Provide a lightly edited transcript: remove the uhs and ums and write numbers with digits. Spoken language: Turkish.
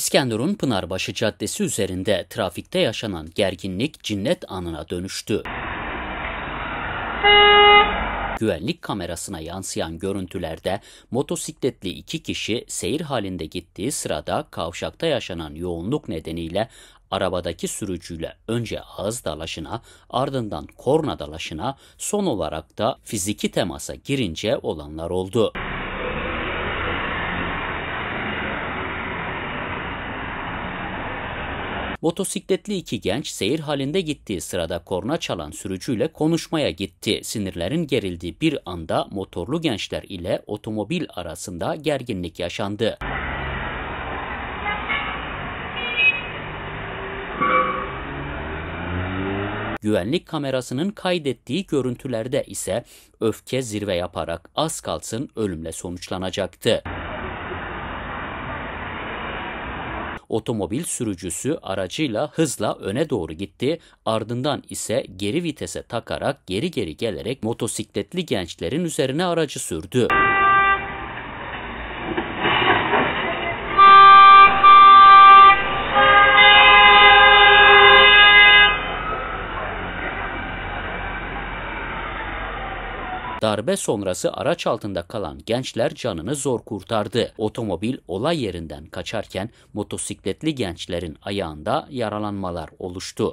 İskenderun Pınarbaşı Caddesi üzerinde trafikte yaşanan gerginlik cinnet anına dönüştü. Güvenlik kamerasına yansıyan görüntülerde motosikletli iki kişi seyir halinde gittiği sırada kavşakta yaşanan yoğunluk nedeniyle arabadaki sürücüyle önce ağız dalaşına, ardından korna dalaşına, son olarak da fiziki temasa girince olanlar oldu. Motosikletli iki genç seyir halinde gittiği sırada korna çalan sürücüyle konuşmaya gitti. Sinirlerin gerildiği bir anda motorlu gençler ile otomobil arasında gerginlik yaşandı. Güvenlik kamerasının kaydettiği görüntülerde ise öfke zirve yaparak az kalsın ölümle sonuçlanacaktı. Otomobil sürücüsü aracıyla hızla öne doğru gitti, ardından ise geri vitese takarak geri gelerek motosikletli gençlerin üzerine aracı sürdü. Darbe sonrası araç altında kalan gençler canını zor kurtardı. Otomobil olay yerinden kaçarken motosikletli gençlerin ayağında yaralanmalar oluştu.